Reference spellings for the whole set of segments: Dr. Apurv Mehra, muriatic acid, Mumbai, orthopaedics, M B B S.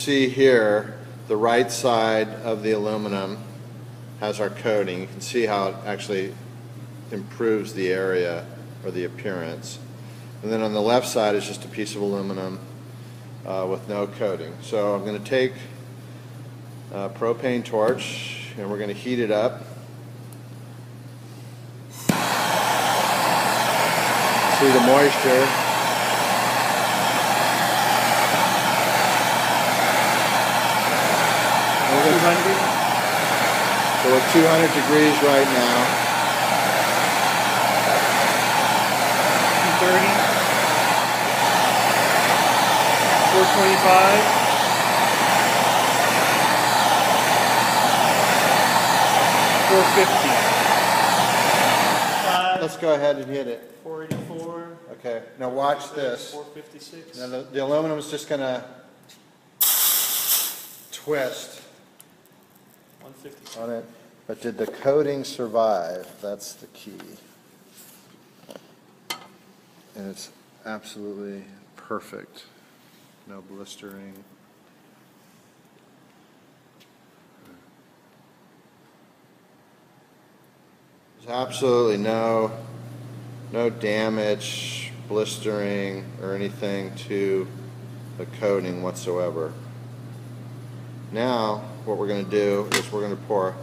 See here the right side of the aluminum has our coating. You can see how it actually improves the area or the appearance. And then on the left side is just a piece of aluminum with no coating. So I'm going to take a propane torch and we're going to heat it up. See the moisture. So we're at 200 degrees right now. 230. 425. 450. Let's go ahead and hit it. 484. Okay. Now watch this. 456. Now the aluminum is just going to twist on it, but did the coating survive? That's the key. And it's absolutely perfect. No blistering. There's absolutely no damage, blistering, or anything to the coating whatsoever. Now what we're going to do is we're going to pour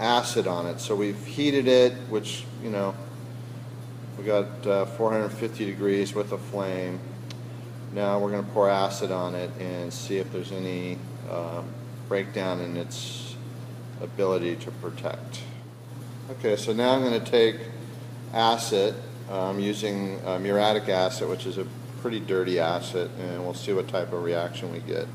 acid on it. So we've heated it, which, you know, we got 450 degrees with a flame. Now we're going to pour acid on it and see if there's any breakdown in its ability to protect. Okay, so now I'm going to take acid. I'm using muriatic acid, which is a pretty dirty acid, and we'll see what type of reaction we get.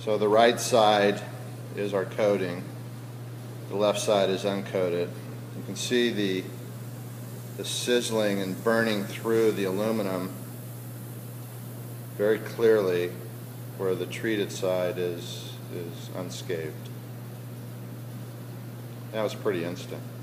So the right side is our coating, the left side is uncoated. You can see the sizzling and burning through the aluminum very clearly, where the treated side is unscathed. That was pretty instant.